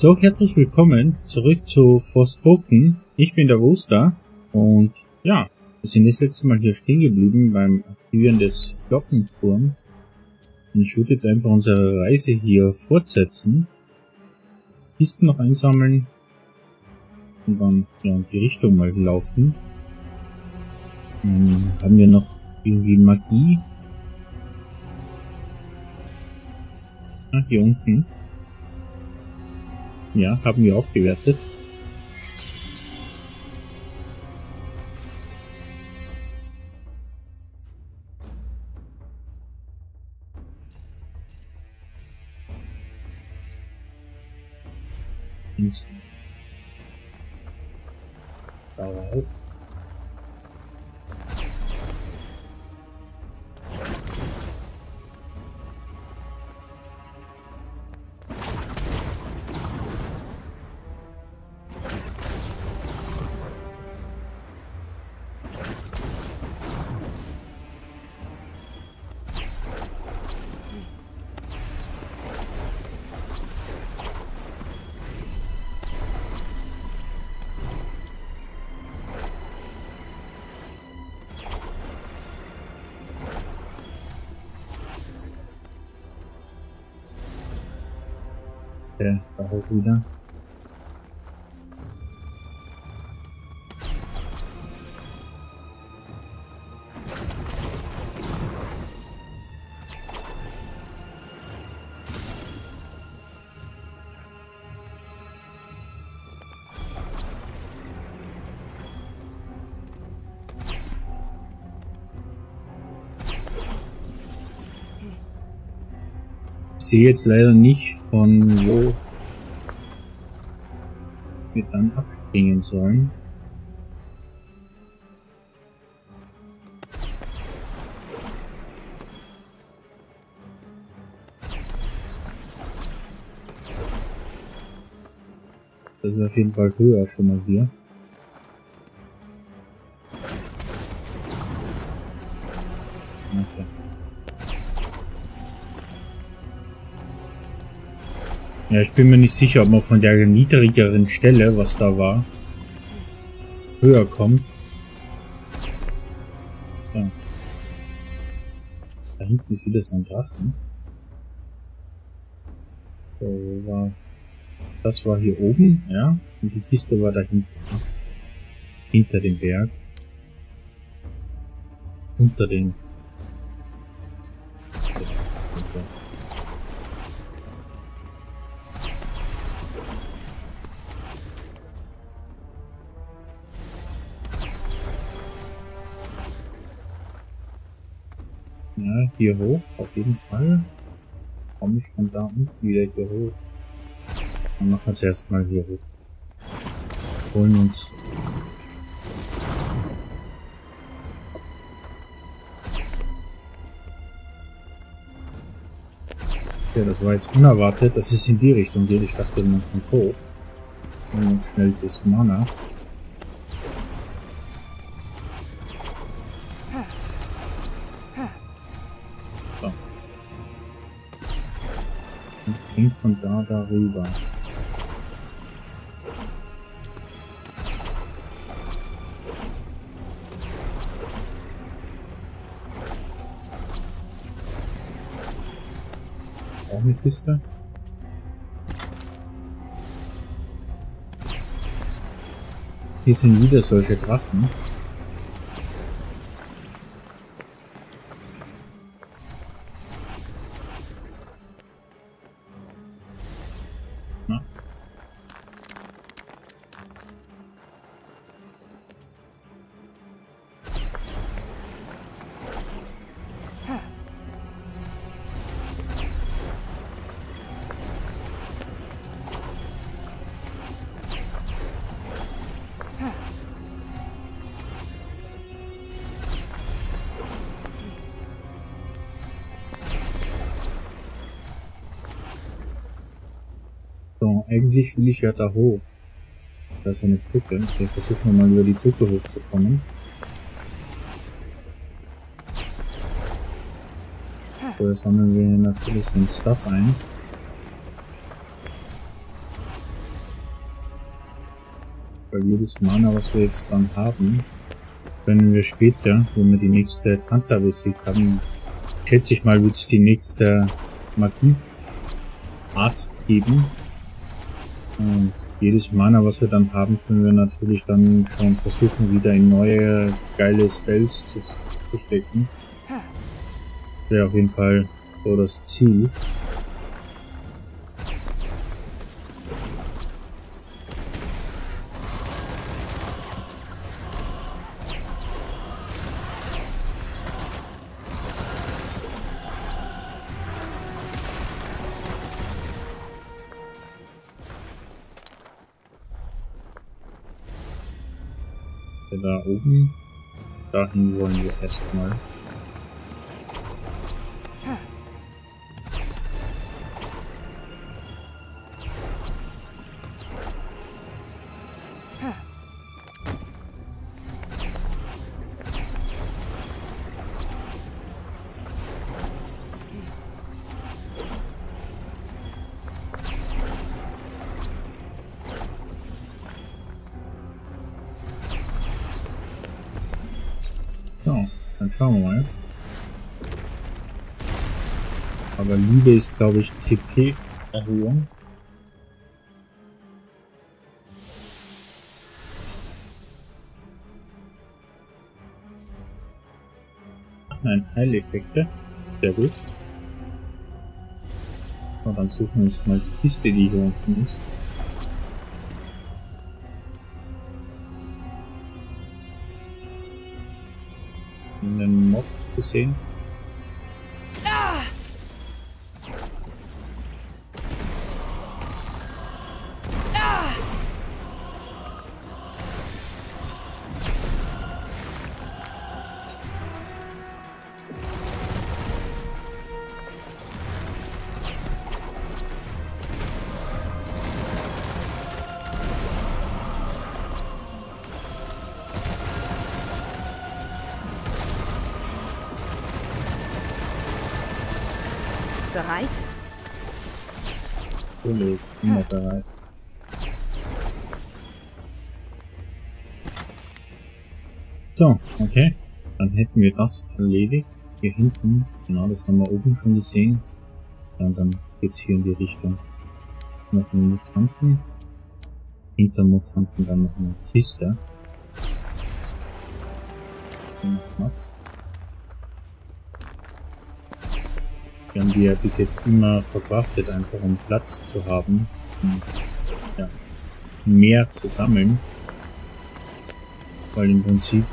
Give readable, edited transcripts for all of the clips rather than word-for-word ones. So, herzlich willkommen zurück zu Forspoken. Ich bin der Wooster und ja, wir sind das letzte Mal hier stehen geblieben beim Aktivieren des Glockenturms. Und ich würde jetzt einfach unsere Reise hier fortsetzen, Kisten noch einsammeln und dann ja, in die Richtung mal laufen. Haben wir noch irgendwie Magie? Ah, hier unten. Ja, haben wir aufgewertet. Darauf. Okay, darauf wieder. Ich sehe jetzt leider nicht, von wo wir dann abspringen sollen. Das ist auf jeden Fall höher schon mal hier. Okay. Ja, ich bin mir nicht sicher, ob man von der niedrigeren Stelle, was da war, höher kommt. So. Da hinten ist wieder so ein Drachen. So, wo war... Das war hier oben, ja. Und die Kiste war da hinten. Hinter dem Berg. Unter den... Ja, hier hoch, auf jeden Fall. Komme ich von da unten wieder hier hoch. Dann machen wir es erstmal hier hoch. Holen uns. Ja, das war jetzt unerwartet. Das ist in die Richtung, die ich dachte, man kommt hoch. Holen uns schnell das Mana. Von da darüber. Auch eine Kiste. Hier sind wieder solche Drachen. Eigentlich will ich ja da hoch. Da ist eine Brücke. Wir versuchen mal über die Brücke hochzukommen. Da sammeln wir natürlich so ein Stuff ein. Weil jedes Mana, was wir jetzt dann haben, können wir später, wenn wir die nächste Tanta besiegt haben, schätze ich mal, wird es die nächste Magieart geben. Und jedes Mana, was wir dann haben, können wir natürlich dann schon versuchen, wieder in neue, geile Spells zu stecken. Wäre auf jeden Fall so das Ziel. Da oben, dahin wollen wir erstmal. Schauen wir mal. Aber Liebe ist, glaube ich, TP-Erhöhung. Nein, Heileffekte. Sehr gut. Und dann suchen wir uns mal die Kiste, die hier unten ist. Den Mob gesehen. Bereit? Kollege, immer bereit. So, okay. Dann hätten wir das erledigt. Hier hinten, genau, das haben wir oben schon gesehen. Und dann geht's hier in die Richtung. Noch einen Mutanten. Hinter Mutanten dann noch eine Kiste. Die haben wir ja bis jetzt immer verkraftet, einfach um Platz zu haben, um, ja, mehr zu sammeln. Weil im Prinzip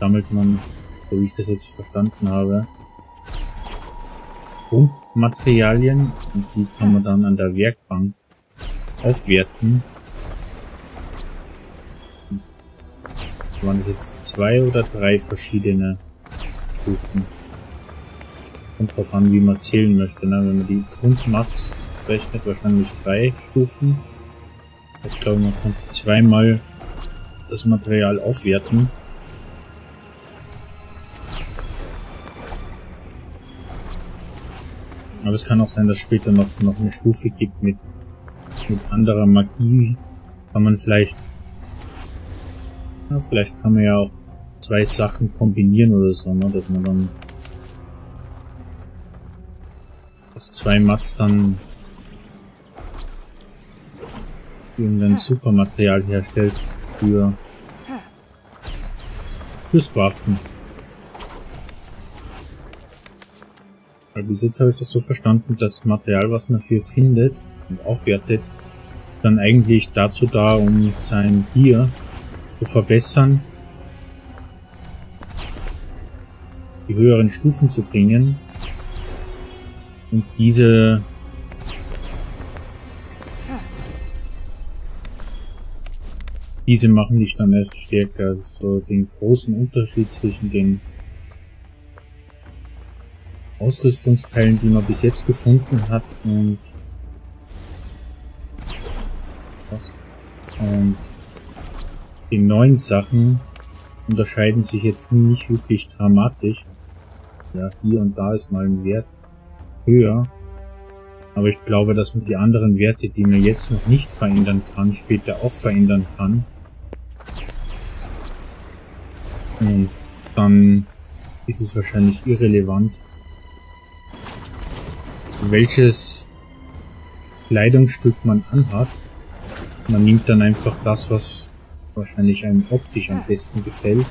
sammelt man, so wie ich das jetzt verstanden habe, Grundmaterialien und die kann man dann an der Werkbank aufwerten. Das waren jetzt 2 oder 3 verschiedene Stufen. Kommt drauf an, wie man zählen möchte, ne? Wenn man die Grundmax rechnet, wahrscheinlich 3 Stufen. Ich glaube, man kann 2-mal das Material aufwerten. Aber es kann auch sein, dass später noch eine Stufe gibt mit anderer Magie. Kann man vielleicht, ja, vielleicht kann man ja auch 2 Sachen kombinieren oder so, ne? Dass man dann aus 2 Mats dann irgendein Supermaterial herstellt fürs Craften. Weil bis jetzt habe ich das so verstanden, das Material, was man hier findet und aufwertet, dann eigentlich dazu da, um sein Gear zu verbessern, die höheren Stufen zu bringen. Und diese machen dich dann erst stärker. So den großen Unterschied zwischen den Ausrüstungsteilen, die man bis jetzt gefunden hat, und den neuen Sachen unterscheiden sich jetzt nicht wirklich dramatisch. Ja, hier und da ist mal ein Wert höher, aber ich glaube, dass man die anderen Werte, die man jetzt noch nicht verändern kann, später auch verändern kann. Und dann ist es wahrscheinlich irrelevant, welches Kleidungsstück man anhat. Man nimmt dann einfach das, was wahrscheinlich einem optisch am besten gefällt.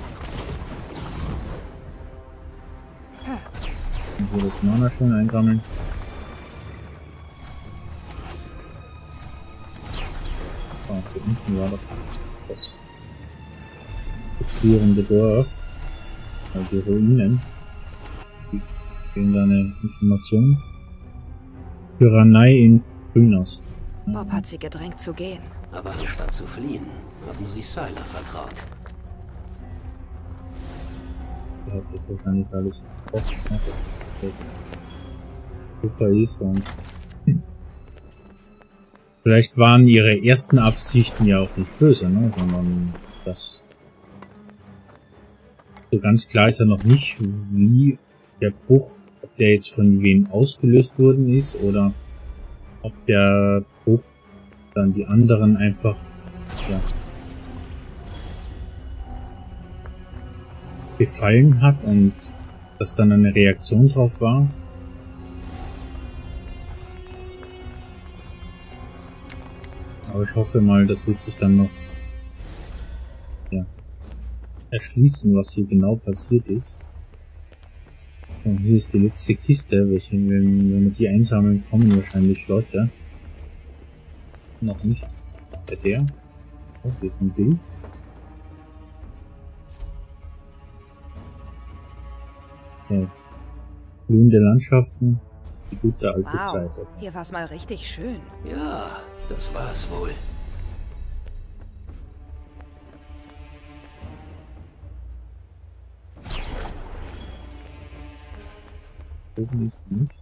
Also das Mana schön einsammeln. Ah, hier unten war doch das florierende Dorf. Also Ruinen. Die geben da eine Information. Piranei in Grünost. Bob hat sie gedrängt zu gehen. Aber anstatt zu fliehen, haben sie Syla vertraut. Er hat das wahrscheinlich alles ausgemacht, dass das super ist und vielleicht waren ihre ersten Absichten ja auch nicht böse, ne? Sondern das so ganz klar ist ja noch nicht, wie der Bruch, ob der jetzt von wem ausgelöst worden ist oder ob der Bruch dann die anderen einfach ja, gefallen hat und dass dann eine Reaktion drauf war. Aber ich hoffe mal, das wird sich dann noch ja, erschließen, was hier genau passiert ist. Und hier ist die letzte Kiste, welche, wenn wir die einsammeln, kommen wahrscheinlich Leute. Noch nicht. Bei der. Oh, hier ist ein Bild. Okay. Blühende Landschaften. Die gute alte Zeit. Okay. Hier war es mal richtig schön. Ja, das war es wohl. Oben ist nichts.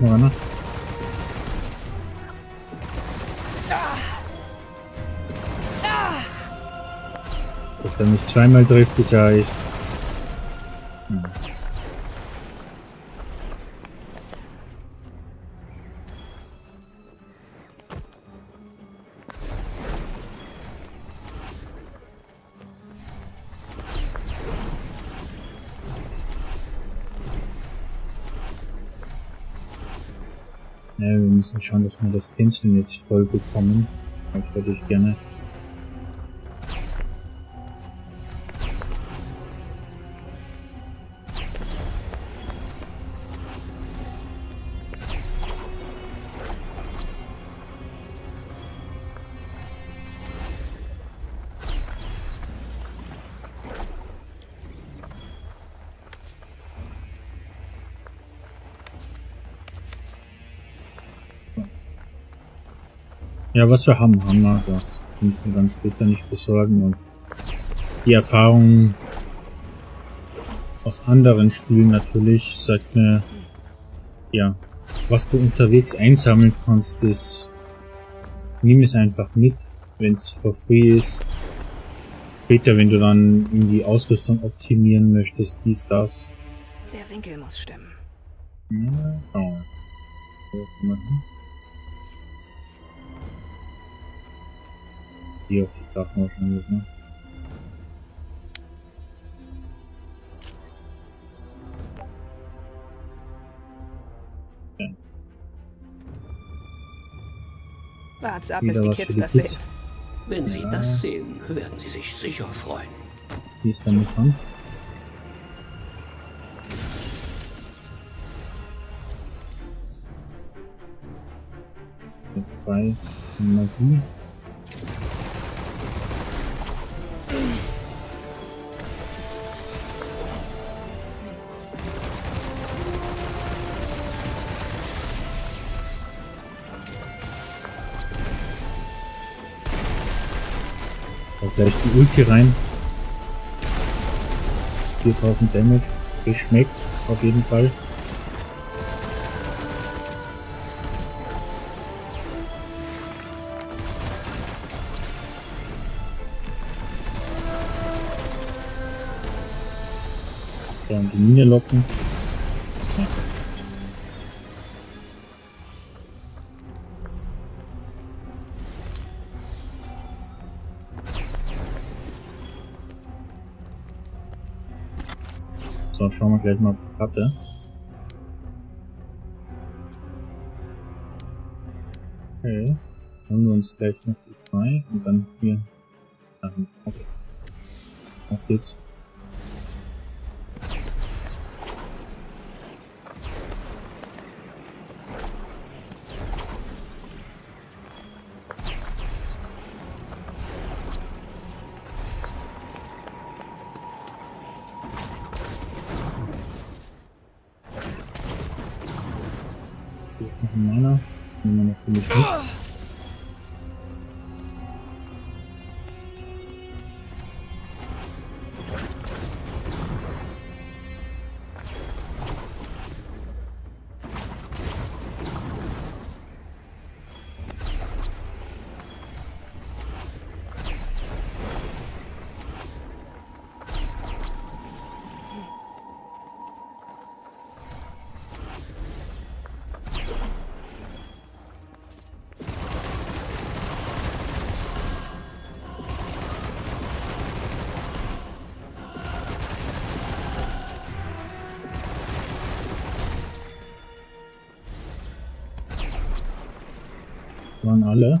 Mana. Dass der mich zweimal trifft, ist ja echt. Hm. Wir müssen schauen, dass wir das Tänzeln jetzt voll bekommen. Das hätte ich gerne. Ja, was wir haben, haben wir das. Müssen wir dann später nicht besorgen und die Erfahrung aus anderen Spielen natürlich sagt mir, ja, was du unterwegs einsammeln kannst, ist, nimm es einfach mit, wenn es for free ist. Später, wenn du dann in die Ausrüstung optimieren möchtest, dies, das. Der Winkel muss stimmen. Ja, schauen wir. die auf die Plasma schon mit, ne? Okay. Wart's ab, es geht jetzt das sehen. Wenn Sie das sehen, werden Sie sich sicher freuen. Wie ist damit dran? Frei von Magie. Da gleich die Ulti rein. 4000 Damage. Geschmeckt auf jeden Fall. An die Mine locken. Okay. So, schauen wir gleich mal auf die Karte. Okay, holen wir uns gleich noch die 2 und dann hier. Okay. Auf geht's. Meiner, nehmen wir natürlich mit. Waren alle.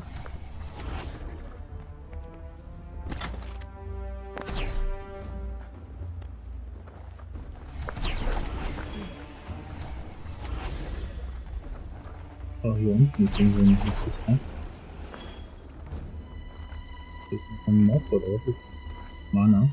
Oh, hier unten sind wir noch nicht gesehen. Das ist noch ein Mob oder was ist? Mana.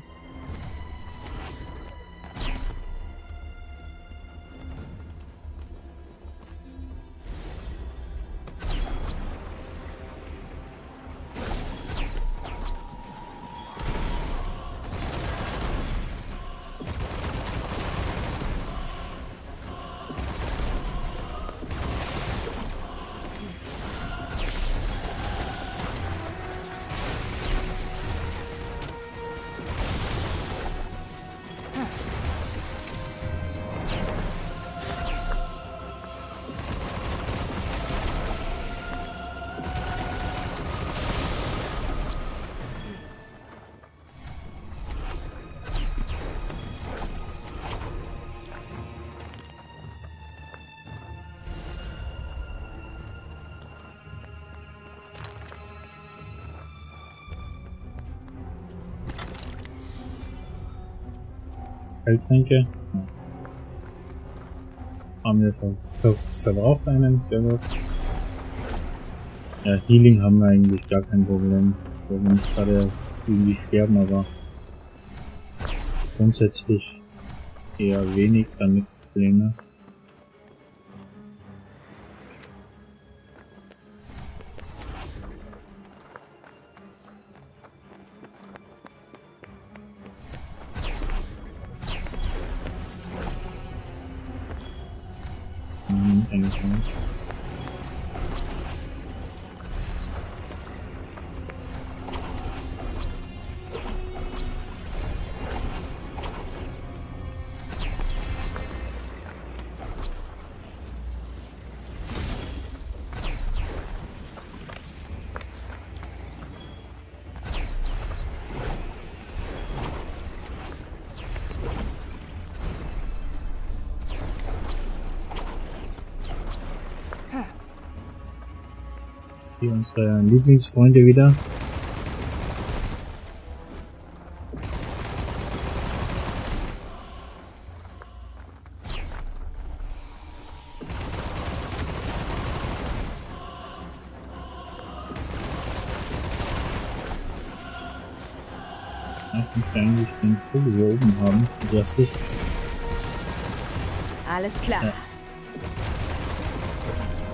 Heiltränke. Ja. Haben wir verbraucht einen, sehr gut. Ja, Healing haben wir eigentlich gar kein Problem. Wir werden nicht gerade irgendwie sterben, aber grundsätzlich eher wenig damit Probleme. Hier unsere Lieblingsfreunde wieder. Alles klar. Ja.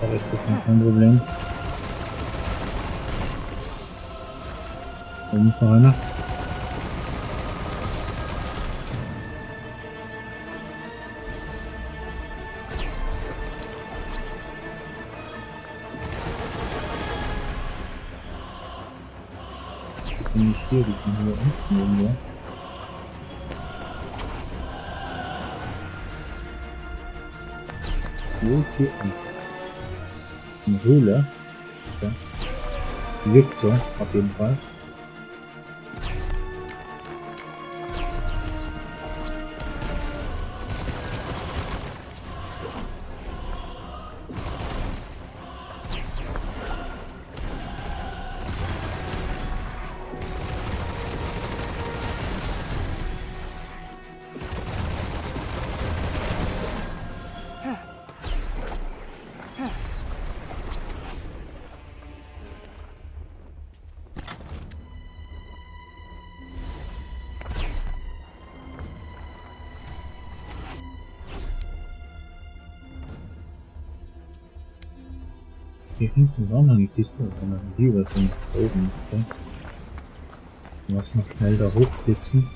Aber ist das noch kein Problem? Oben vor einer. Die sind nicht hier, die sind hier unten irgendwo. Wo ist hier eine Höhle? Okay. Wirkt so, auf jeden Fall. Hier hinten war noch eine Kiste, sondern die über sind oben. Okay. Lass noch schnell da hochflitzen.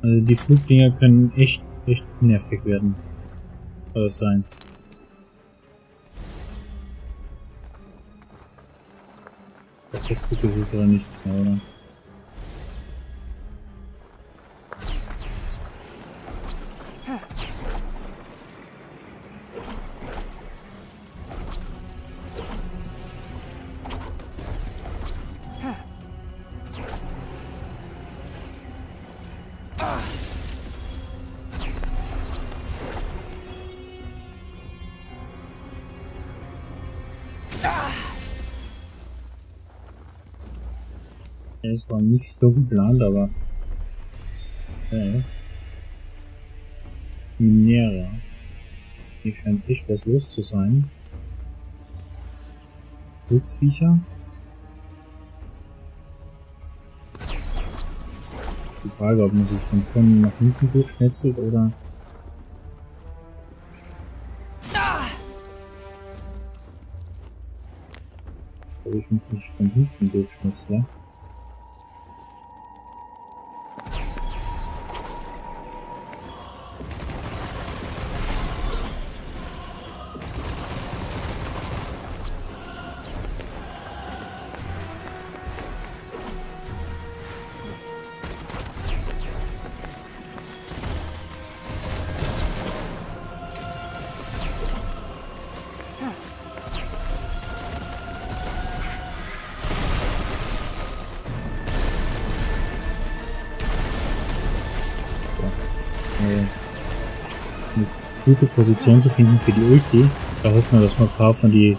Also die Flugdinger können echt nervig werden. Soll das sein. Das ist aber nichts mehr, oder? Das war nicht so geplant, aber... Minera. Hier scheint echt was los zu sein. Flugviecher. Die Frage, ob man sich von vorne nach hinten durchschnetzelt oder... Ob ich mich nicht von hinten durchschnetzle. Gute Position zu finden für die Ulti. Da hoffen wir, dass wir ein paar von die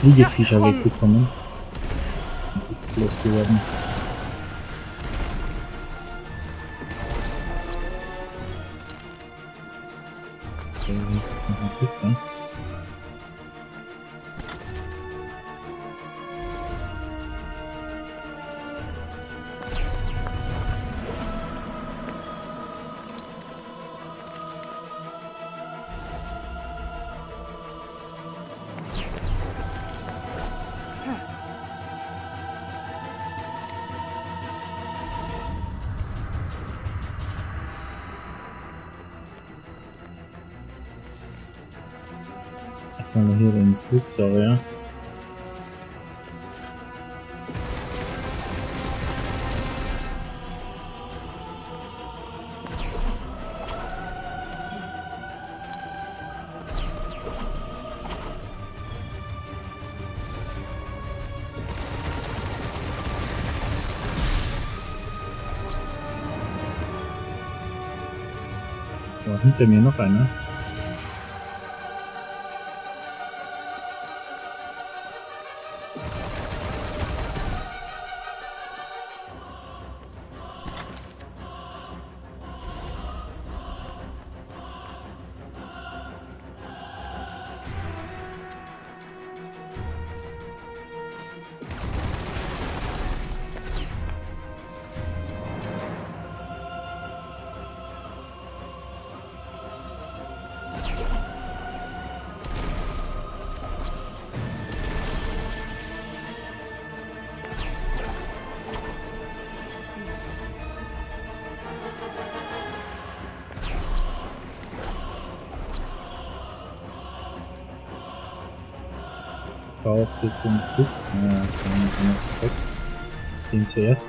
Fliegeviecher wegbekommen. Losgeworden. kann man hier im Flugzeug, ja. Oh, hinter mir noch einer. Braucht jetzt den Flug, den zuerst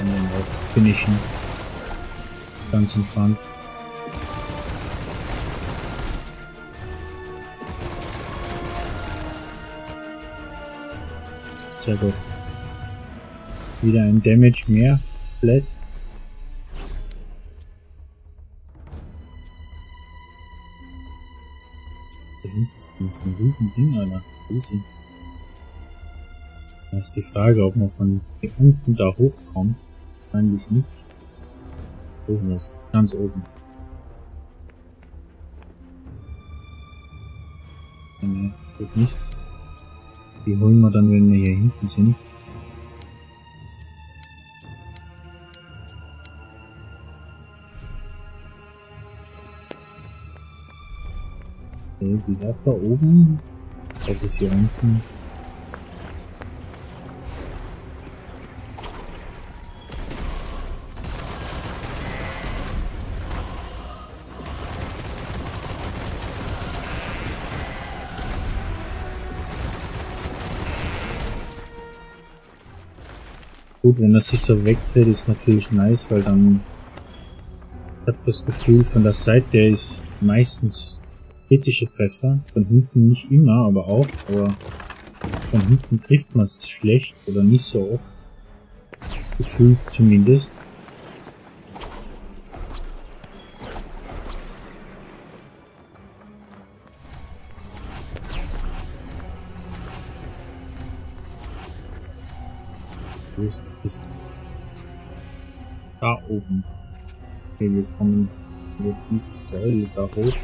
und den Rest finishen, ganz entspannt. Sehr gut. Wieder ein Damage mehr, Blatt. Da hinten ist ein riesen Ding, Alter. Riesig. Da ist die Frage, ob man von hier unten da hochkommt. Eigentlich nicht. Oben ist. Ganz oben. Ne, das geht nicht. Die holen wir dann, wenn wir hier hinten sind. Okay, die ist auch da oben. Das ist hier unten. Gut, wenn das sich so wegdreht, ist natürlich nice, weil dann ich habe das Gefühl, von der Seite ist meistens kritische Treffer, von hinten nicht immer, aber auch, aber von hinten trifft man es schlecht oder nicht so oft, gefühlt zumindest. Da oben. Okay, wir kommen über dieses Teil da hoch.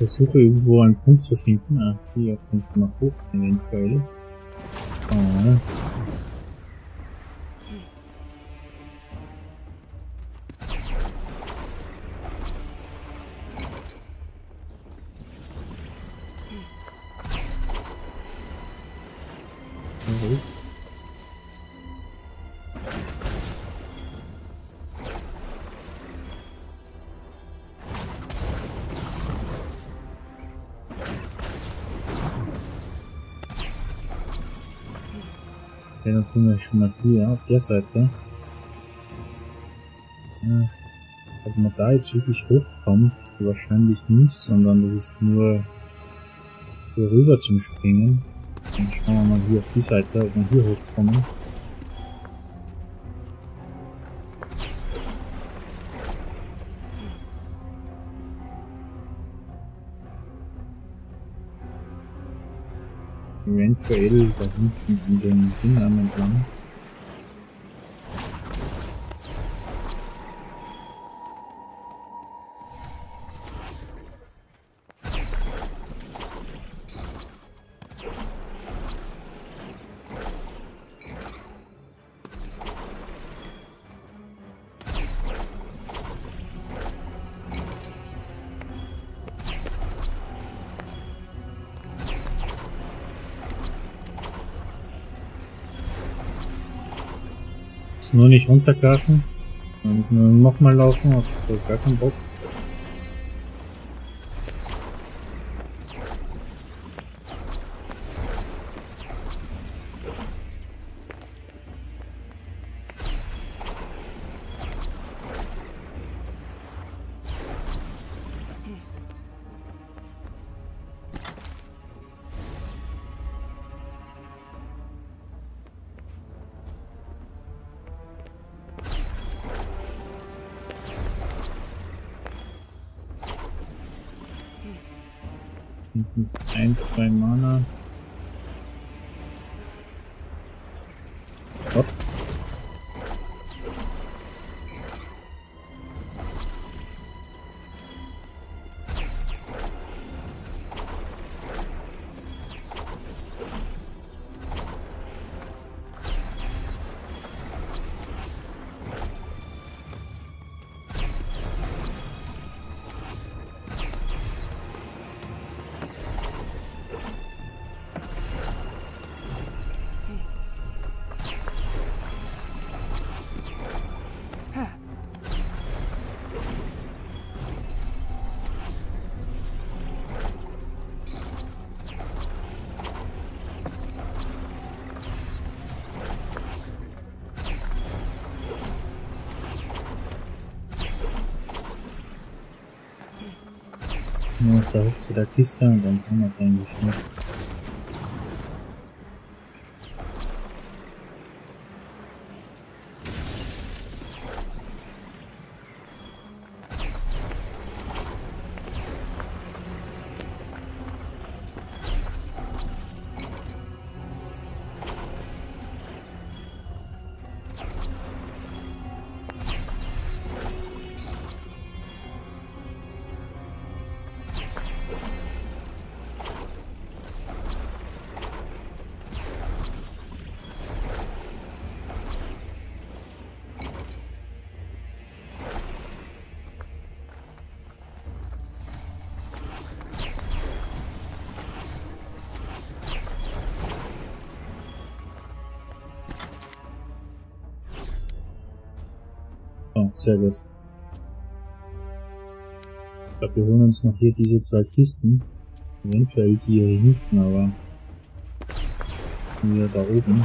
Ich versuche irgendwo einen Punkt zu finden. Ah, hier kommt man hoch, eventuell. Ah. Okay. Ja, dann sind wir schon mal hier auf der Seite. Ja, ob man da jetzt wirklich hochkommt, wahrscheinlich nicht, sondern das ist nur hier rüber zum Springen. Dann schauen wir mal hier auf die Seite, ob wir hier hochkommen. eventuell da hinten in den Innern entlang. Nur nicht runterkrachen. Dann müssen wir nochmal laufen, auf gar keinen Bock. Das ist 1, 2 Mana. Gott. Nur da hoch zu der Kiste und dann kann man es eigentlich nicht. Sehr gut. Ich glaube, wir holen uns noch hier diese 2 Kisten. Eventuell die hier hinten, aber wieder da oben.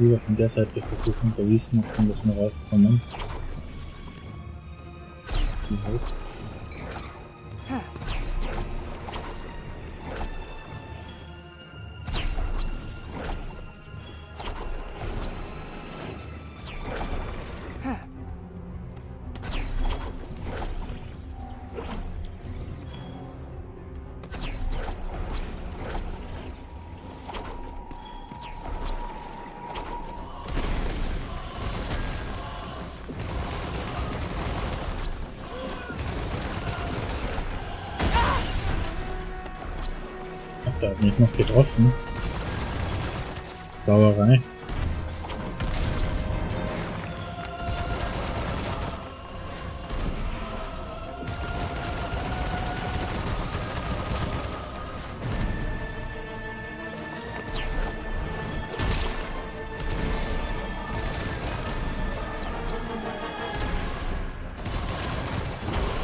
Lieber von der Seite versuchen, da wissen wir schon, dass wir rauskommen. Da hat mich noch getroffen. Sauerei.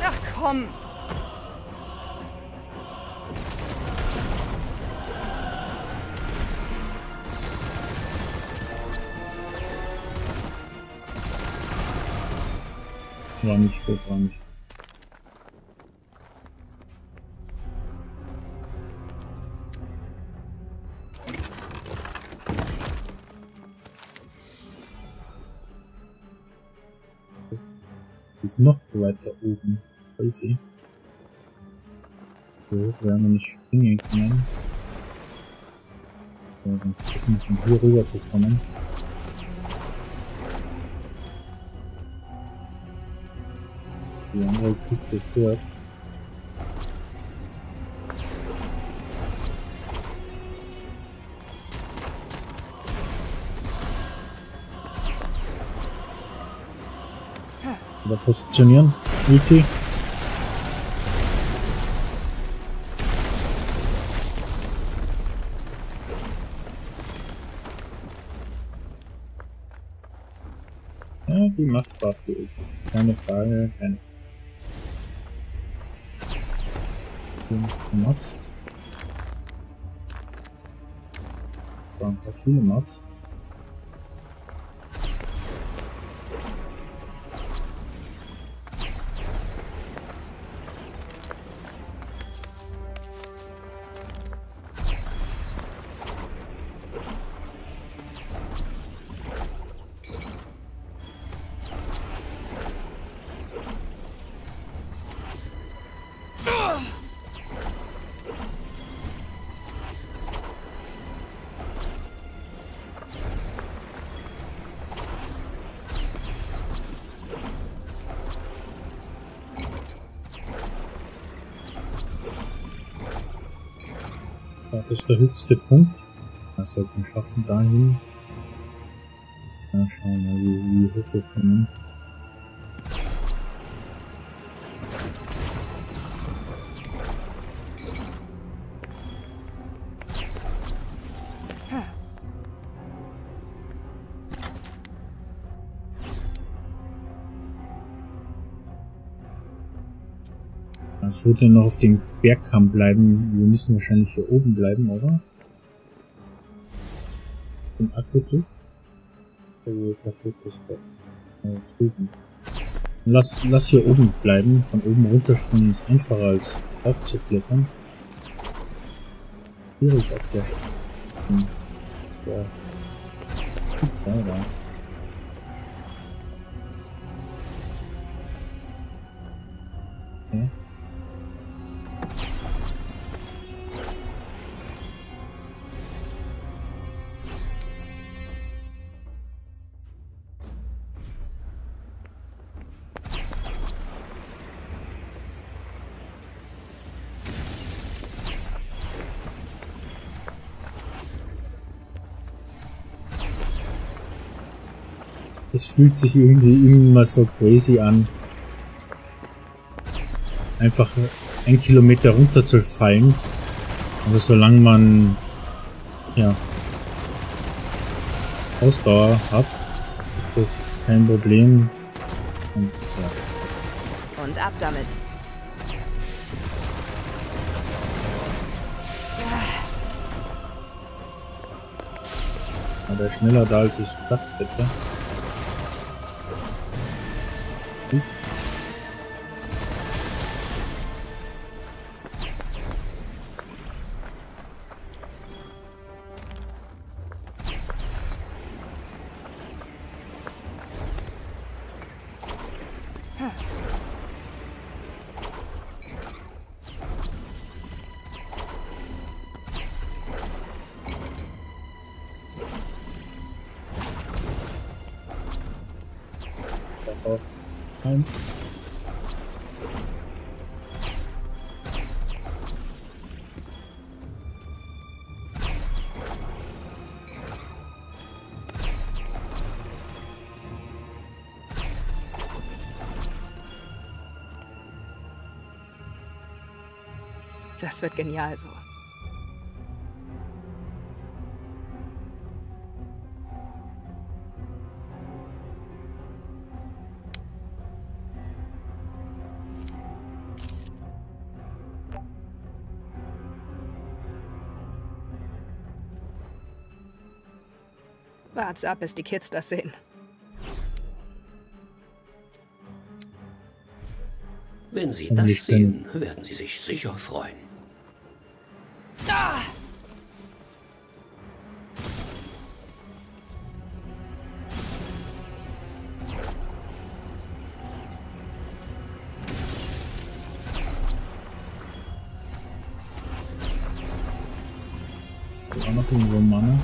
Ach komm! War nicht so, war nicht. Die ist noch weiter oben. Crazy. So, werden wir nicht springen können. So, dann versuchen wir von hier rüber zu kommen. Die andere Kiste ist dort. Oder positionieren. Ulti. Ja, die macht Spaß, die Ulti. Keine Frage, keine Frage. Mods. Da waren ein paar viele Mods. Das ist der höchste Punkt. Das sollten wir schaffen dahin. Ja, schauen wir, wie hoch wir kommen. Es wird ja noch auf dem Bergkamm bleiben. Wir müssen wahrscheinlich hier oben bleiben, oder? Im Aquädukt? Lass hier oben bleiben. Von oben runterspringen ist einfacher als aufzuklettern. Schwierig auf der Spitze. Ja. Pizza, oder? Okay. Es fühlt sich irgendwie immer so crazy an, einfach 1 Kilometer runter zu fallen, aber solange man, ja, Ausdauer hat, ist das kein Problem. Und, ja. Und ab damit. Aber schneller da als ich dachte, bitte. Ist. Das wird genial so. Wart's ab, bis die Kids das sehen. Wenn sie das sehen, werden sie sich sicher freuen. Atomromane.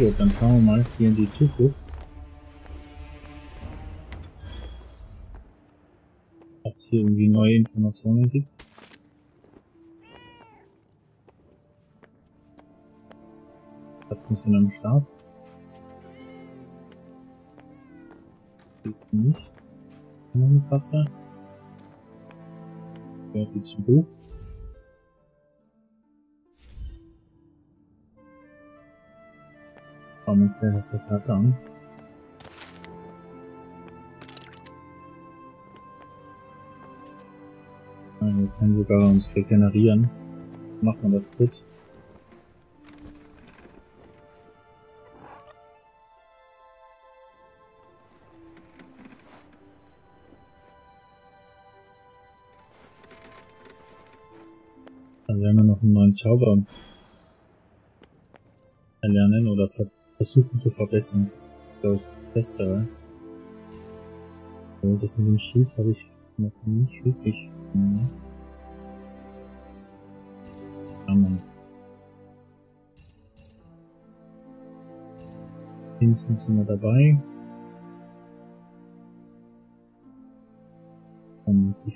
Gut, dann fahren wir mal hier in die Zuflucht. Ob es hier irgendwie neue Informationen gibt. Katzen sind am Start. Ist nicht. Noch eine Katze. Gehört die zum Buch. Schauen wir uns gleich auf der Karte an. Wir können sogar uns regenerieren. Machen wir das kurz. Dann werden wir noch einen neuen Zauber erlernen oder versuchen zu verbessern. Das ist besser. So, das mit dem Schild habe ich noch nicht wirklich. Amen. Hinten sind wir dabei. Und ich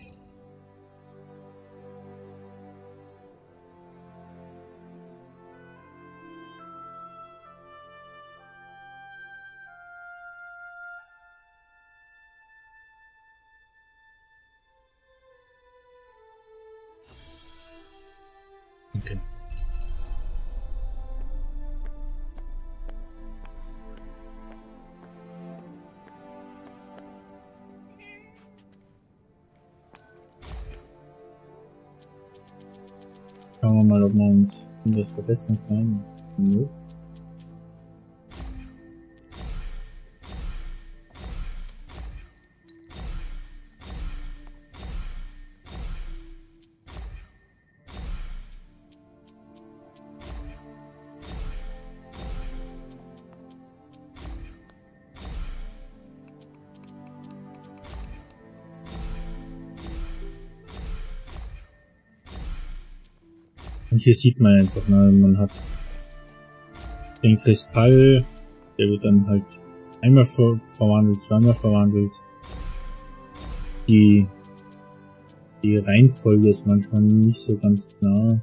okay. Schauen wir mal, ob wir uns das verbessern können. Nö. Und hier sieht man einfach, na, man hat den Kristall, der wird dann halt einmal verwandelt, zweimal verwandelt. Die Reihenfolge ist manchmal nicht so ganz klar.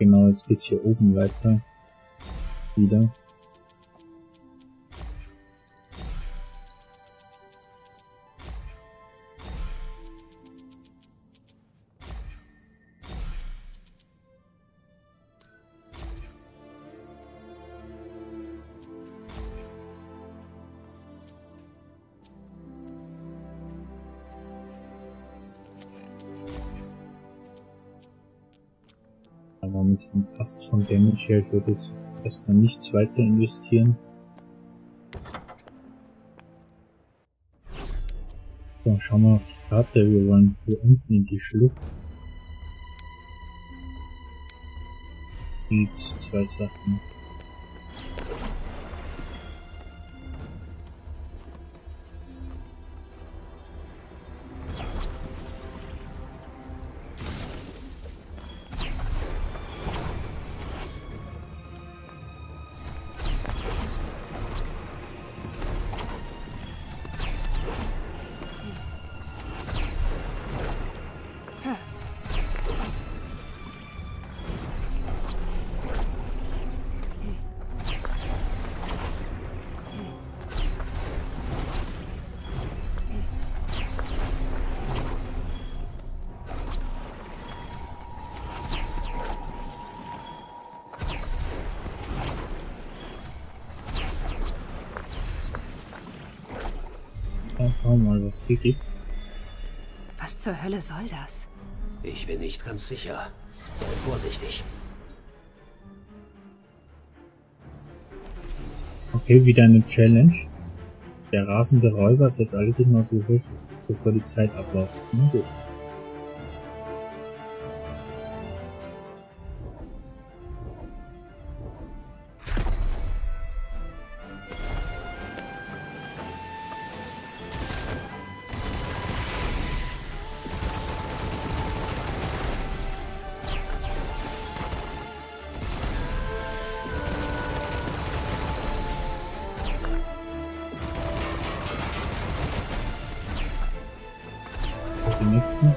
Genau, jetzt geht's hier oben weiter. Wieder. Aber mit dem Ast von Damage her, ich würde jetzt erstmal nichts weiter investieren. So, schauen wir auf die Karte, wir wollen hier unten in die Schlucht. Gibt zwei Sachen. Mal, was hier geht. Was zur Hölle soll das? Ich bin nicht ganz sicher. Sei vorsichtig. Okay, wieder eine Challenge. Der rasende Räuber setzt alle Gegner aus dem Gehöft, bevor die Zeit abläuft. Okay. Nächsten.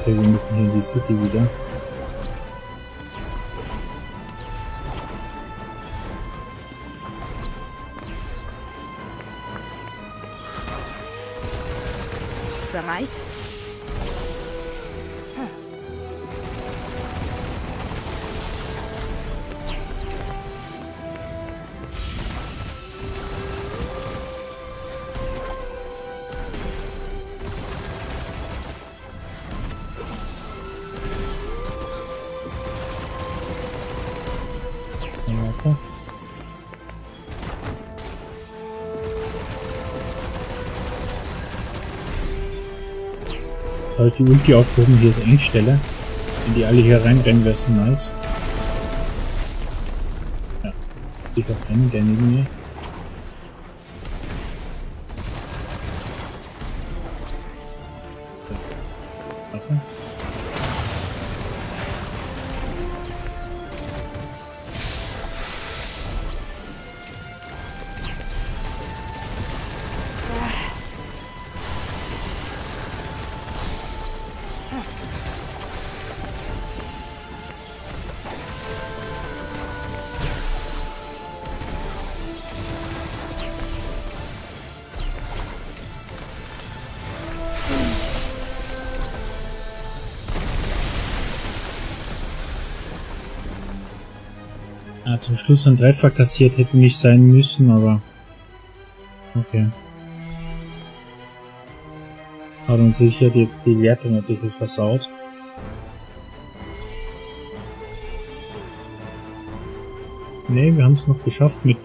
Okay, wir müssen hier in die City wieder. Bereit? Die Ulti aufgehoben, hier ist Engstelle. Wenn die alle hier reinrennen, wäre es nice. Ja, sich auf einen, der neben mir. Okay. Ah, zum Schluss ein Treffer kassiert, hätte nicht sein müssen, aber... Okay. Hat uns sicher jetzt die Wertung ein bisschen versaut. Ne, wir haben es noch geschafft mit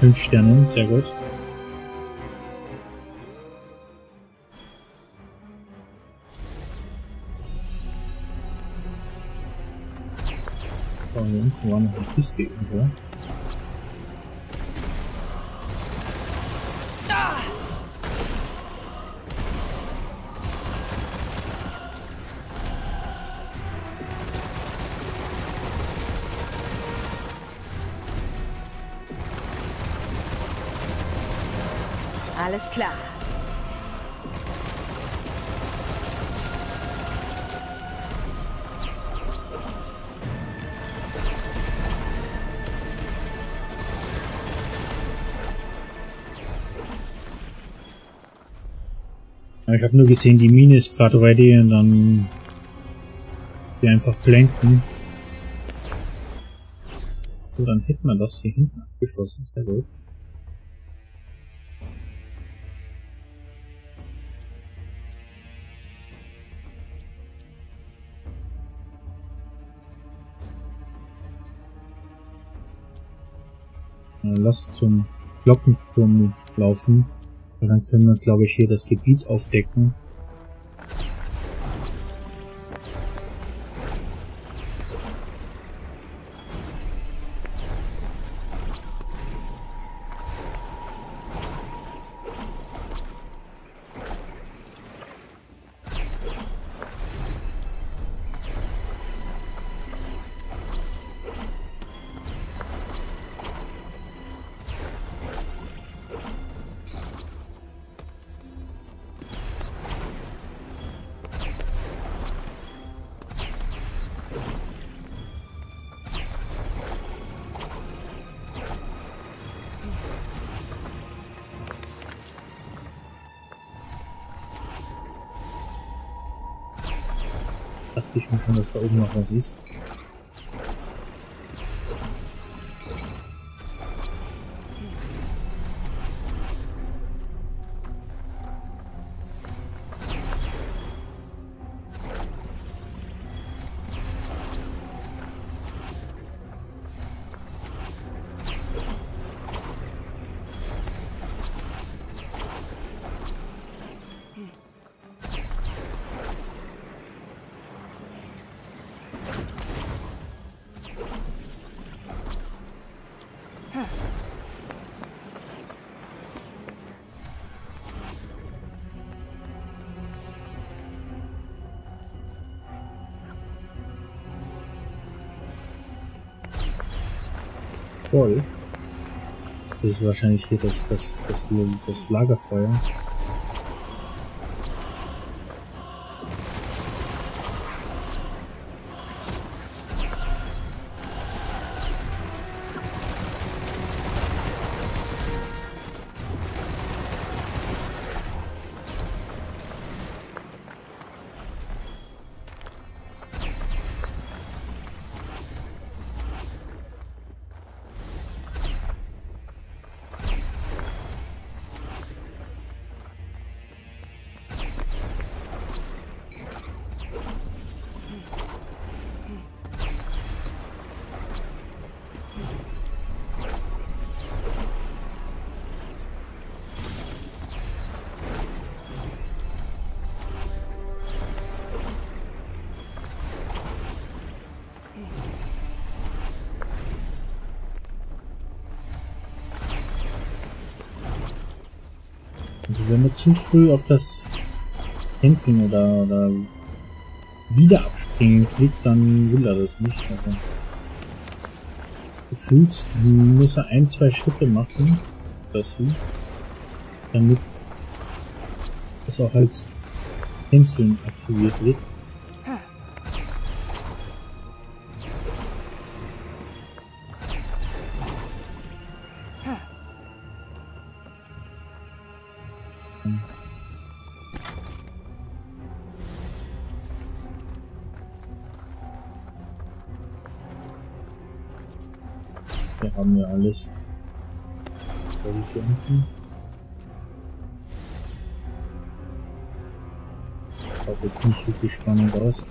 5 Sternen, sehr gut. Oh, hier unten war noch eine Kiste irgendwo. Alles klar. Ich habe nur gesehen, die Mine ist gerade ready und dann die einfach blenken. So, dann hätten wir das hier hinten abgeschlossen. Sehr gut. Lass zum Glockenturm laufen. Und dann können wir, glaube ich, hier das Gebiet aufdecken. Ich hoffe schon, dass da oben noch was ist. Voll. Das ist wahrscheinlich hier das Lagerfeuer. Also wenn wir zu früh auf das Canceln oder wieder abspringen klickt, dann will er das nicht. Also gefühlt muss er 1-2 Schritte machen, dass sie, damit es auch als Canceln aktiviert wird. Hier haben wir alles. Wie viel unten? Schaut jetzt nicht wirklich spannend aus.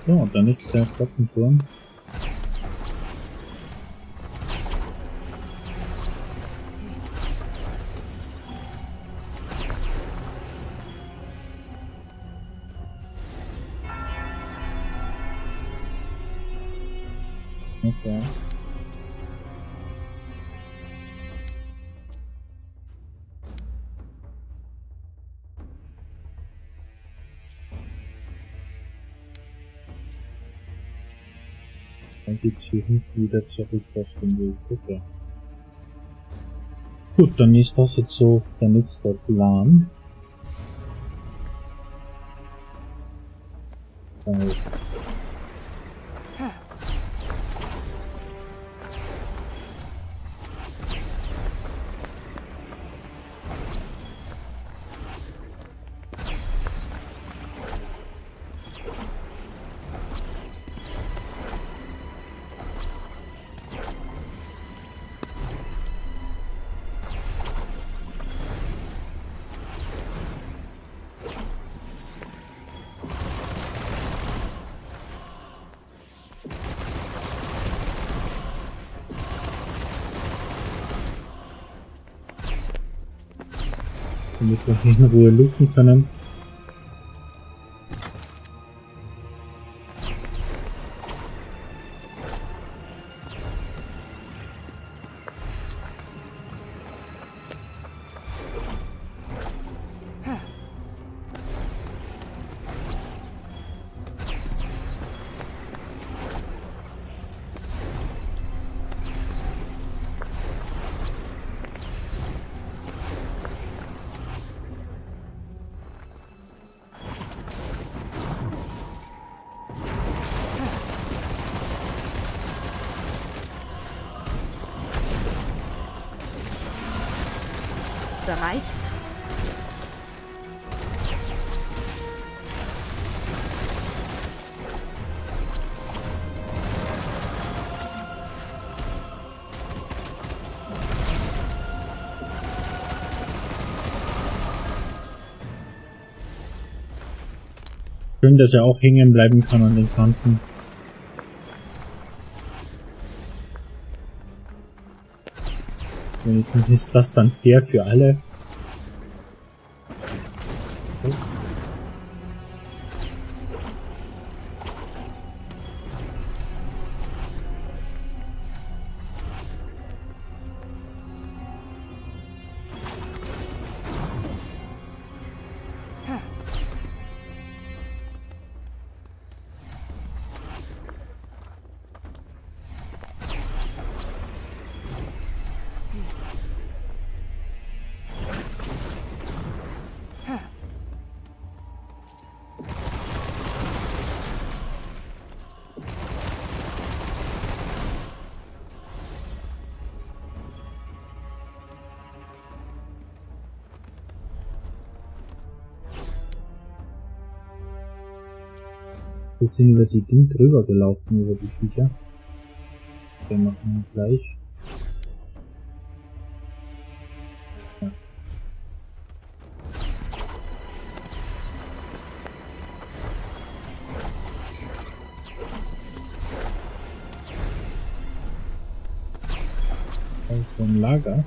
So, und dann ist der Glockenturm. Okay. Dann geht's hier hinten wieder zurück aus dem Weg. Okay. Gut, dann ist das jetzt so der nächste Plan. Also. Damit wir hier in Ruhe looten können. Bereit? Schön, dass er auch hängen bleiben kann an den Kanten. Wenigstens ist das dann fair für alle. Okay. Jetzt sind wir die Ding drüber gelaufen über die Viecher. Den machen wir gleich. Ja. Also ein Lager.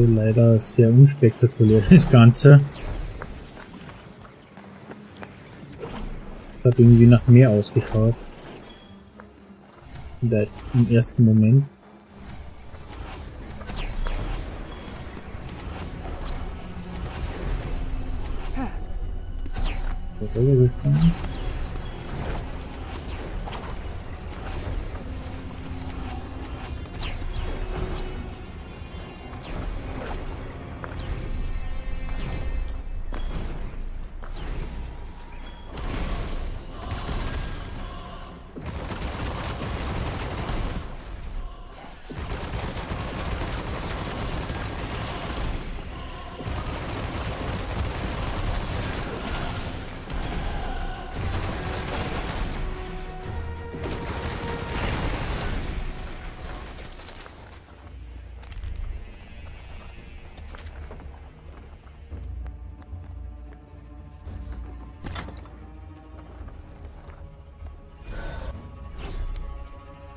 Leider sehr unspektakulär das Ganze. Hat irgendwie nach mehr ausgeschaut. Im ersten Moment.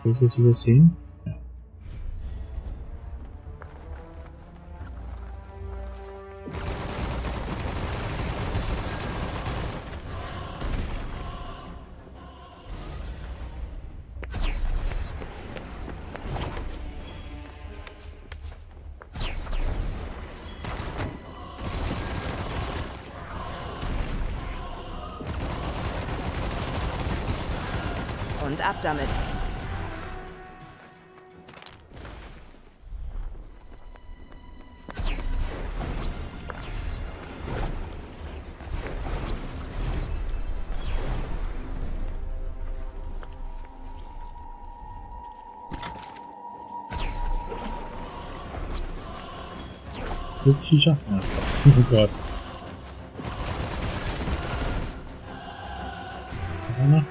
Ist das übersehen? Ja. Und ab damit. Sicher? Ja. Oh Gott. Keine.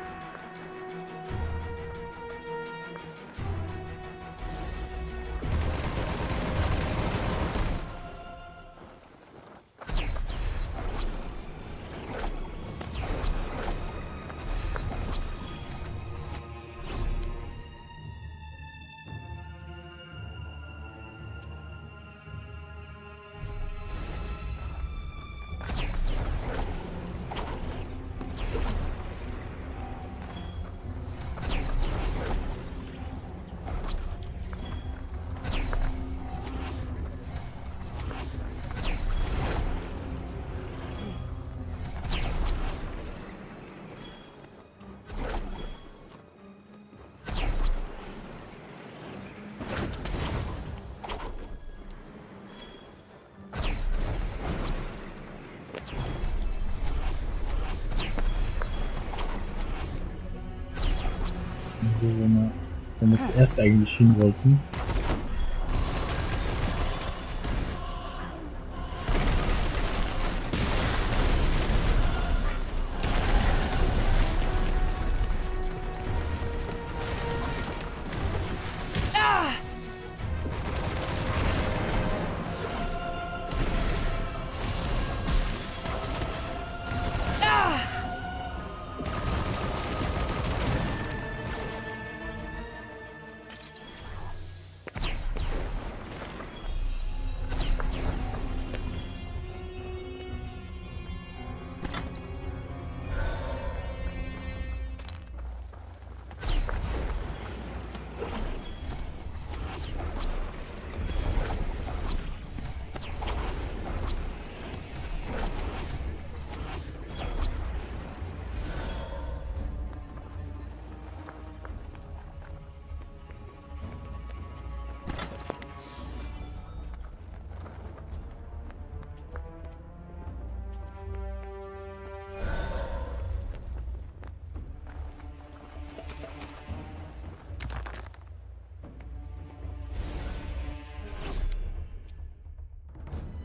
Wenn wir zuerst eigentlich hin wollten.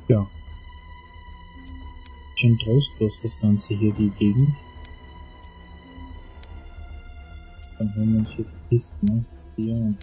Ja. Schon trostlos das Ganze hier, die Gegend. Dann haben wir uns hier Kisten, ne? Hier und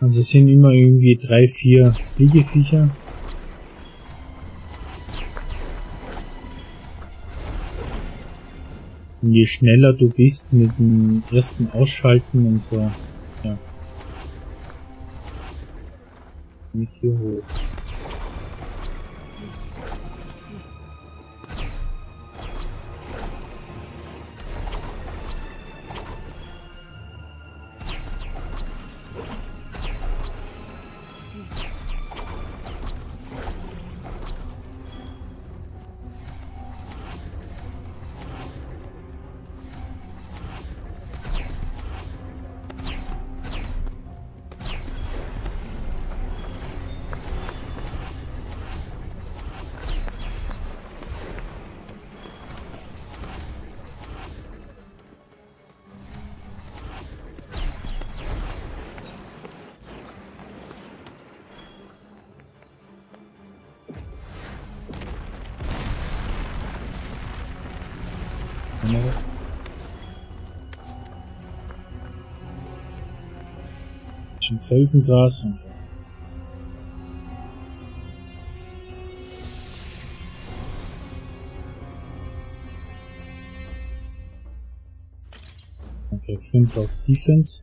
Also es sind immer irgendwie 3, 4 Fliegeviecher. Und je schneller du bist mit dem ersten Ausschalten und so, ja. Nicht hier hoch. Schon Felsengras und okay, 5 auf Defense.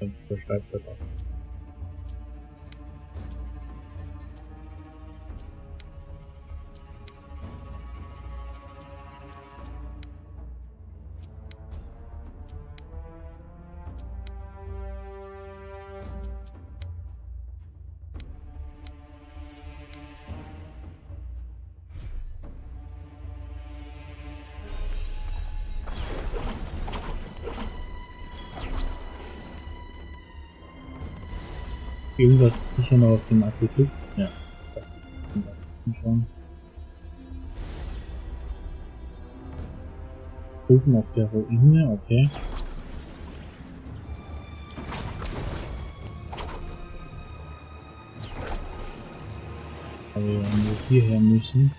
Und überschreibt er was. Irgendwas ist sicher noch auf dem Akku geklickt. Ja. Oben auf der Ruine, okay. Aber wir haben nur hierher müssen.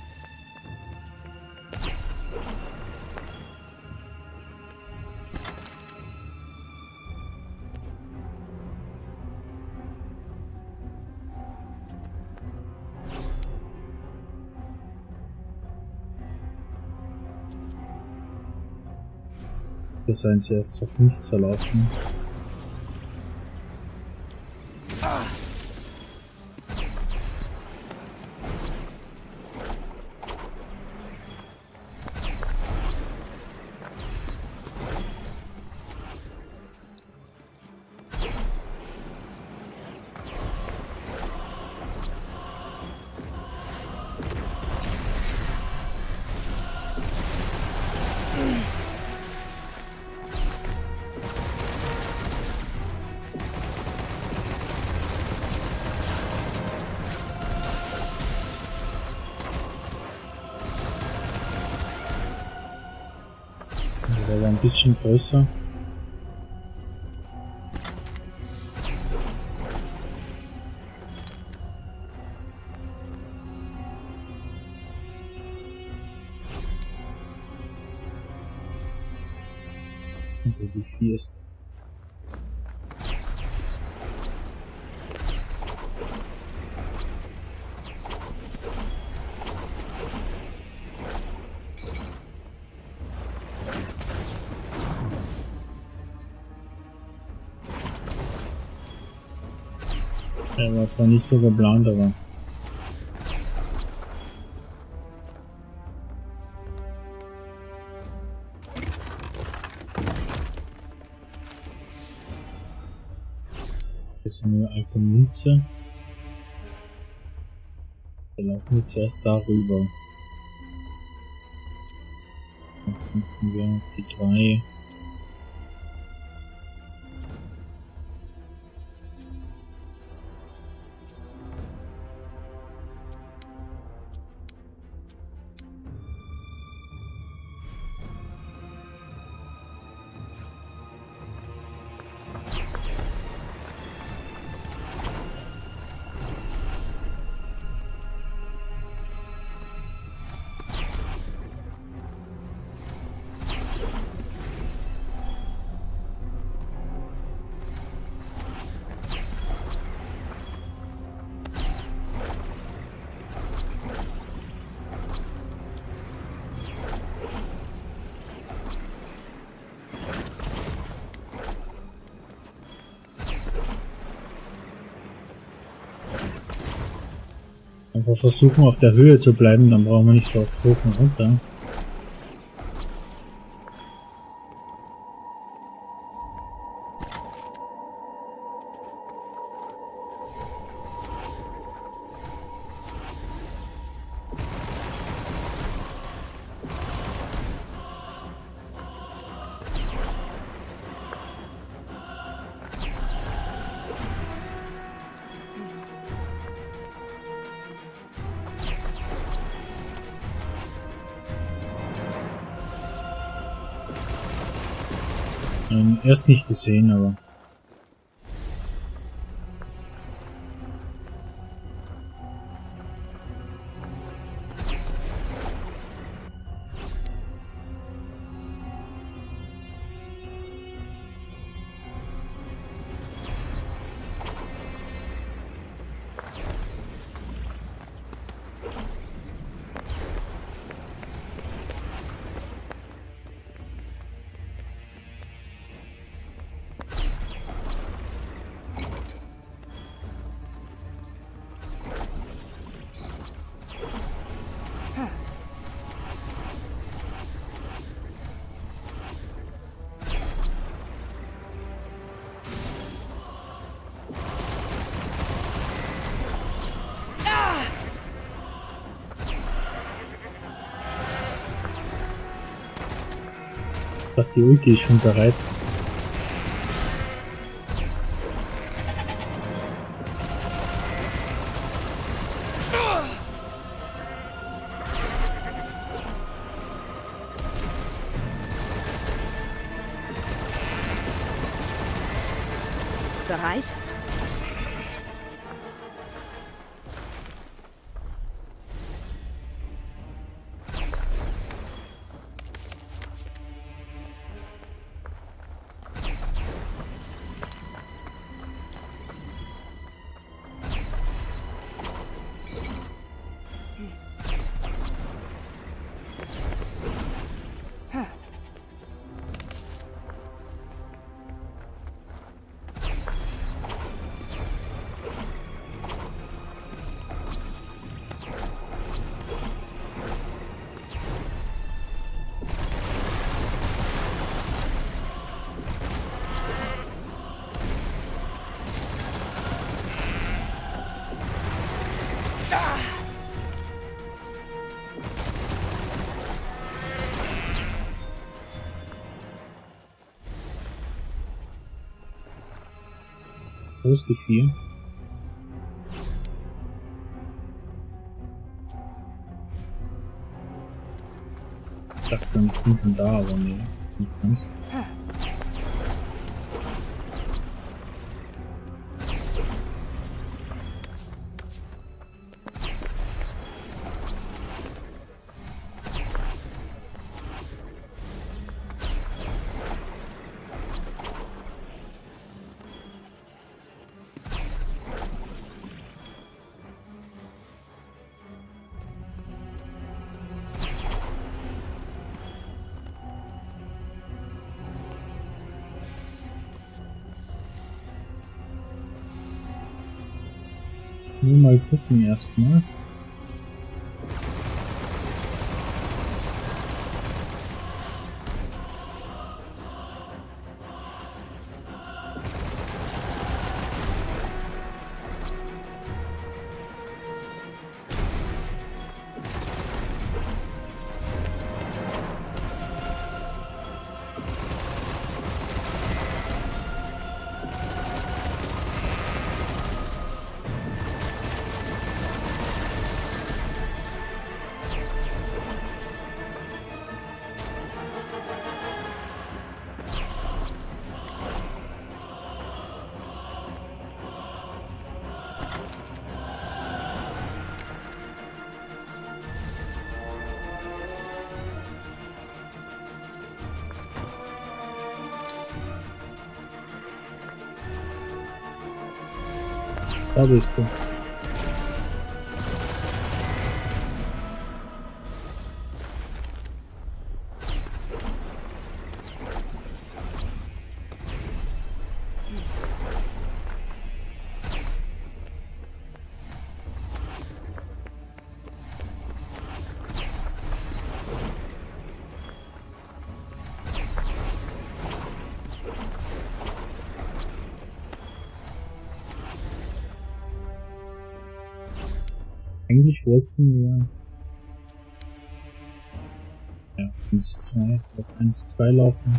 Das seien sie erst zur 5 zerlaufen. Ein bisschen größer. Und die 4 ist. Der war zwar nicht so geplant, aber... Das ist eine alte Münze. Wir laufen jetzt erst darüber. Dann könnten wir auf die 3... Wenn wir versuchen, auf der Höhe zu bleiben, dann brauchen wir nicht so oft hoch und runter. Erst nicht gesehen, aber... Die Ulti ist schon bereit. Bereit? Wo ist die 4? Ich dachte, wir sind schon da, aber nee, nicht ganz. Mal gucken erstmal. Da bist du. eigentlich wollten wir... Ja, 1-2, auf 1-2 laufen.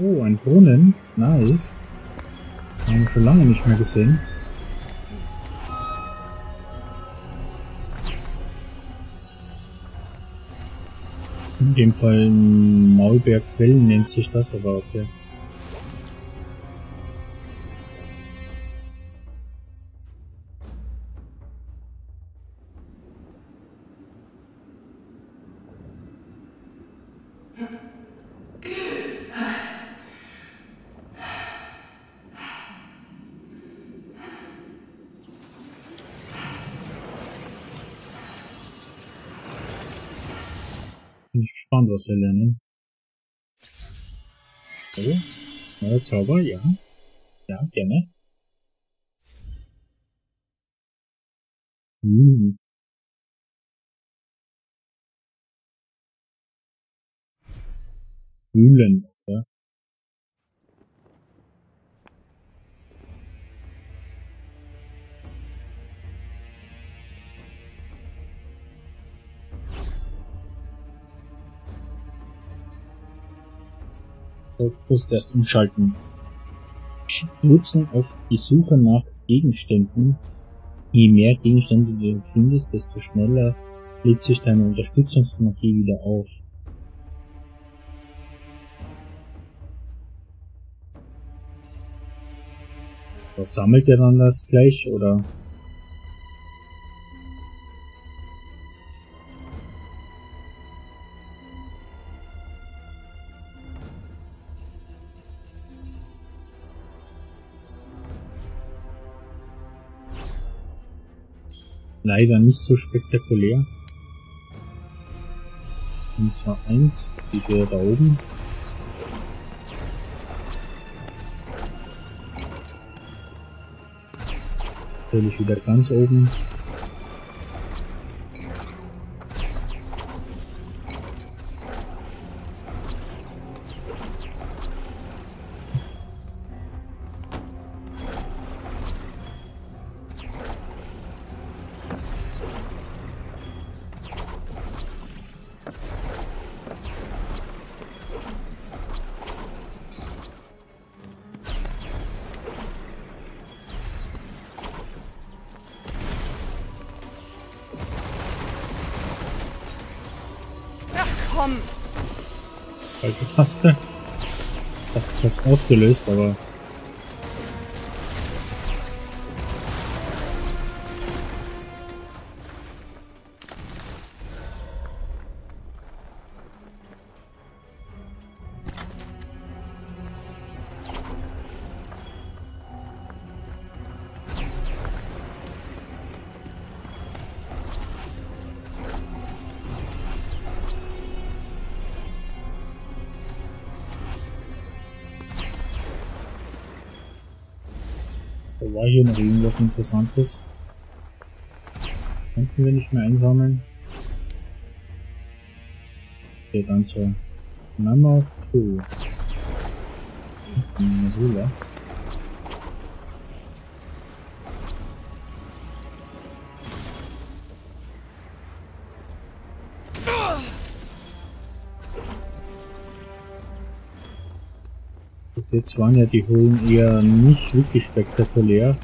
Oh, ein Brunnen. Nice. Den haben wir schon lange nicht mehr gesehen. In dem Fall Maulbeerenquell nennt sich das, aber okay. Ich bin gespannt, was wir lernen. Oh, neuer Zauber, ja. Ja, gerne. Wühlen, ja. Auf Post erst umschalten. Schickt Nutzen auf die Suche nach Gegenständen. Je mehr Gegenstände du findest, desto schneller lädt sich deine Unterstützungsmagie wieder auf. Was sammelt er dann das gleich, oder? Leider nicht so spektakulär. Und zwar eins, die wäre da oben. Natürlich wieder ganz oben. Falsche Taste. Ich hab's ausgelöst, aber... War hier noch irgendwas Interessantes? Könnten wir nicht mehr einsammeln? Okay, dann so. Nummer 2. Eine Höhle. Bis jetzt waren ja die Höhlen eher nicht wirklich spektakulär.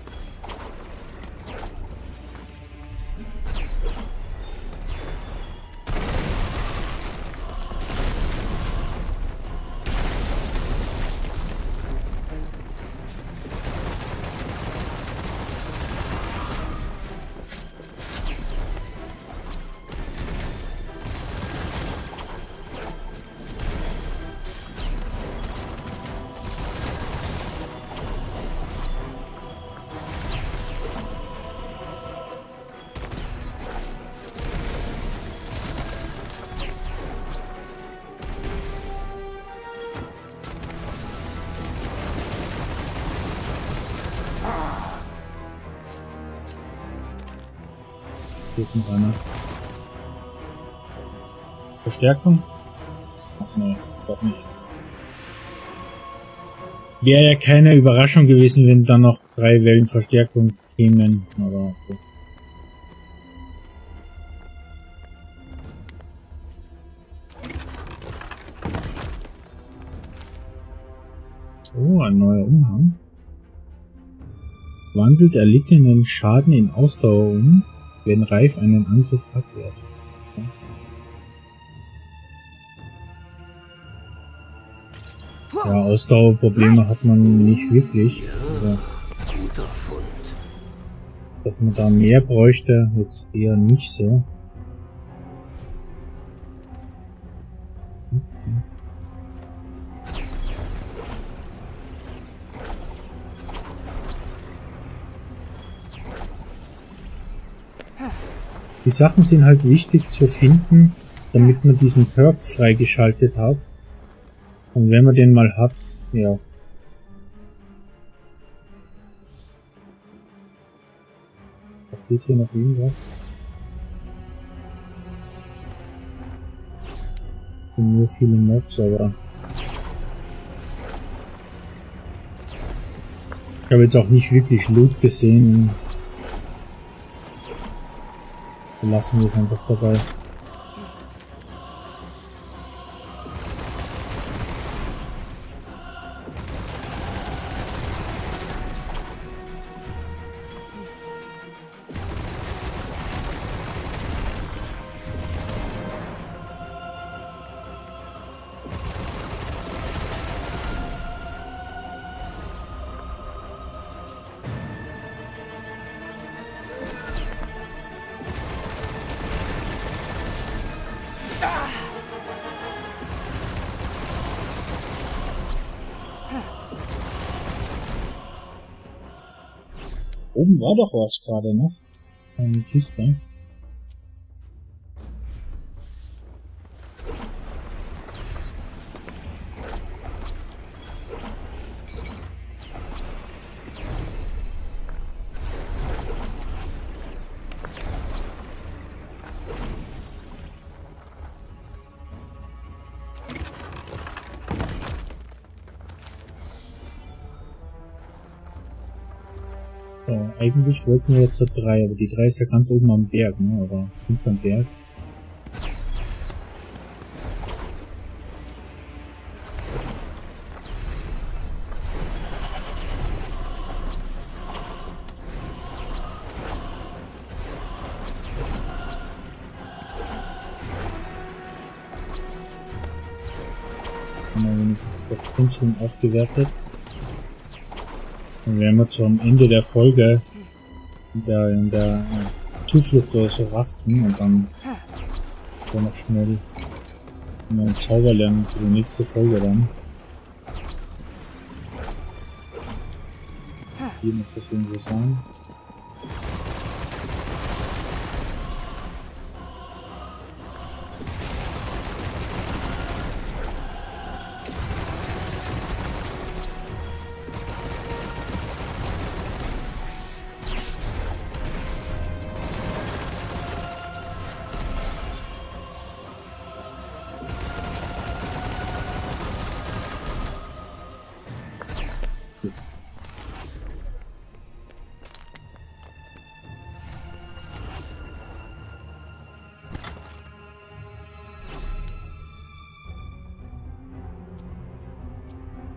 Hier ist noch eine Verstärkung. Ach ne, doch nicht. Wäre ja keine Überraschung gewesen, wenn dann noch 3 Wellen Verstärkung kämen. Aber okay. Oh, ein neuer Umhang. Wandelt erlittenen Schaden in Ausdauer um, wenn Reif einen Angriff abwehrt. Okay. Ja, Ausdauerprobleme hat man nicht wirklich. Ja, guter Fund. Dass man da mehr bräuchte, jetzt eher nicht so. Die Sachen sind halt wichtig zu finden, damit man diesen Perk freigeschaltet hat. Und wenn man den mal hat, ja. Passiert hier noch irgendwas? Ich bin nur viele Mobs, aber... Ich habe jetzt auch nicht wirklich Loot gesehen. Lassen wir es einfach dabei. Oben war doch was gerade noch. Eine Kiste. Eigentlich wollten wir jetzt zur 3, aber die 3 ist ja ganz oben am Berg, ne? Oder hinterm Berg. Dann ist das Tänzeln aufgewertet. Dann werden wir zum Ende der Folge wieder in der Zuflucht oder so rasten und dann noch schnell einen Zauber lernen für die nächste Folge dann. Hier muss das irgendwo sein. gibt.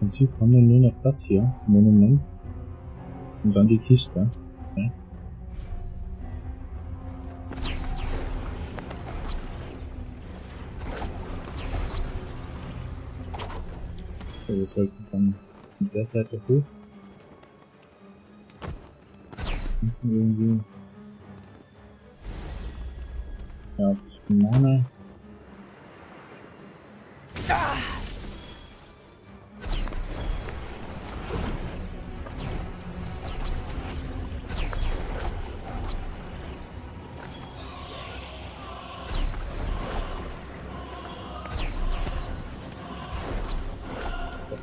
Im Prinzip haben wir nur noch das hier, Monument. Und dann die Kiste. Okay. So, wir sollten dann mit der Seite hoch. Hinten irgendwie. Ja, das Banane.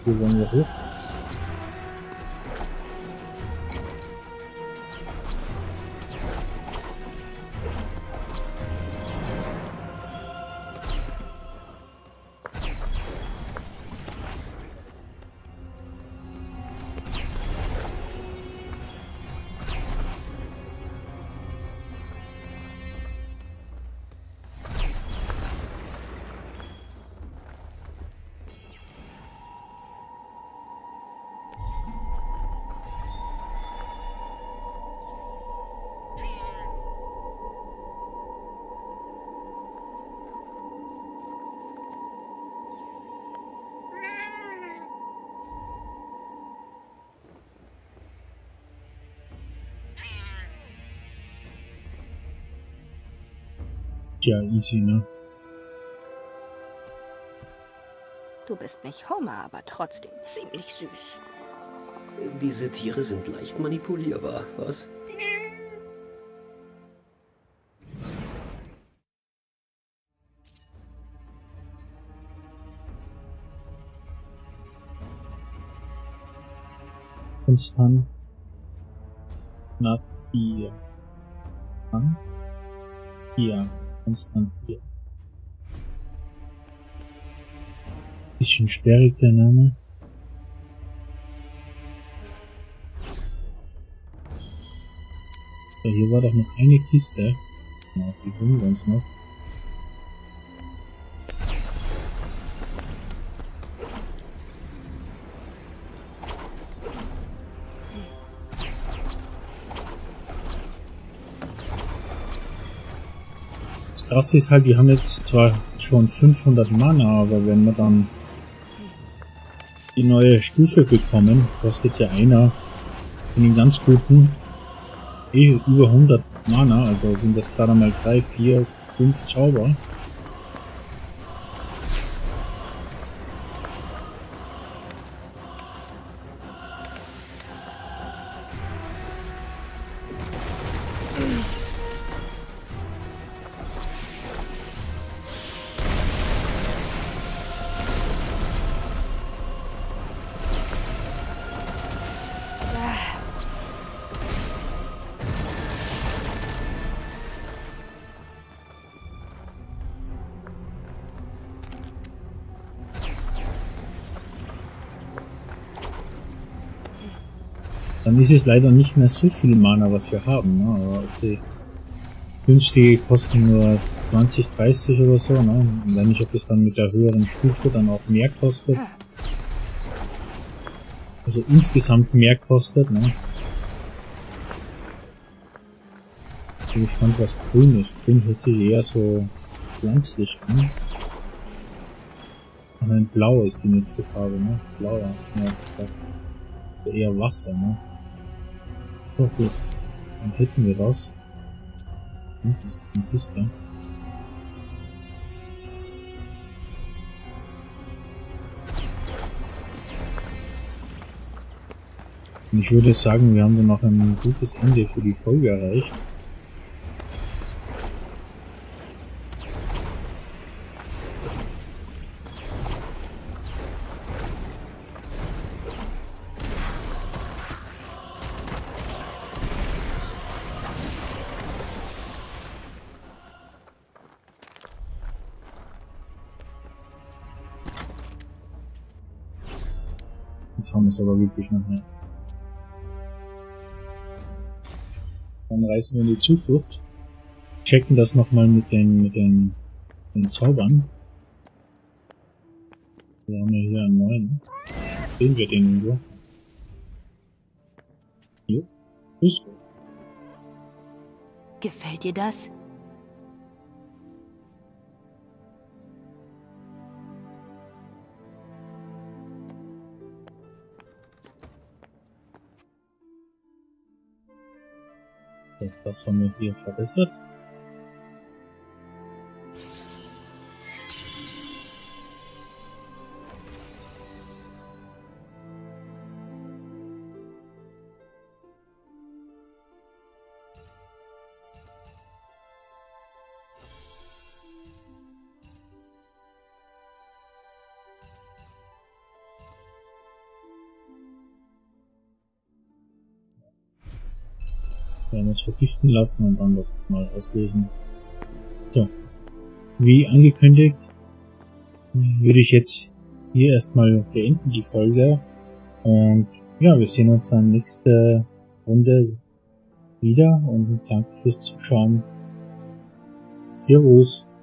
Hier wollen wir hoch. Ja, easy, ne? Du bist nicht Homer, aber trotzdem ziemlich süß. Diese Tiere sind leicht manipulierbar, was? Konstant. Na, hier. An. Hier. Konstant hier. Bisschen sperrig der Name. So, hier war doch noch eine Kiste. Na, die holen wir uns noch. Das ist halt, die haben jetzt zwar schon 500 Mana, aber wenn wir dann die neue Stufe bekommen, kostet ja einer von den ganz guten über 100 Mana, also sind das gerade mal 3, 4, 5 Zauber. Dann ist es leider nicht mehr so viel Mana, was wir haben, ne? Aber die günstige kosten nur 20, 30 oder so, ne? Ich weiß nicht, ob es dann mit der höheren Stufe dann auch mehr kostet. Also insgesamt mehr kostet, ne? Ich bin gespannt, was grün ist. Grün hätte ich eher so pflanzlich, ne? Und ein Blau ist die nächste Farbe, ne? Blau, ja, ich merke es. Eher Wasser, ne? So, gut. Dann hätten wir das. Hm, was ist da? Und ich würde sagen, wir haben dann noch ein gutes Ende für die Folge erreicht. Jetzt haben wir es aber wirklich noch nicht. Dann reisen wir in die Zuflucht. Checken das nochmal mit den Zaubern. Wir haben ja hier einen neuen. Sehen wir den irgendwo? Hier. Grüß Gott. Gefällt dir das? Was haben wir hier verbessert? Wir haben uns vergiften lassen und dann das mal auslösen. So. Wie angekündigt, würde ich jetzt hier erstmal beenden die Folge. Und ja, wir sehen uns dann nächste Runde wieder und danke fürs Zuschauen. Servus.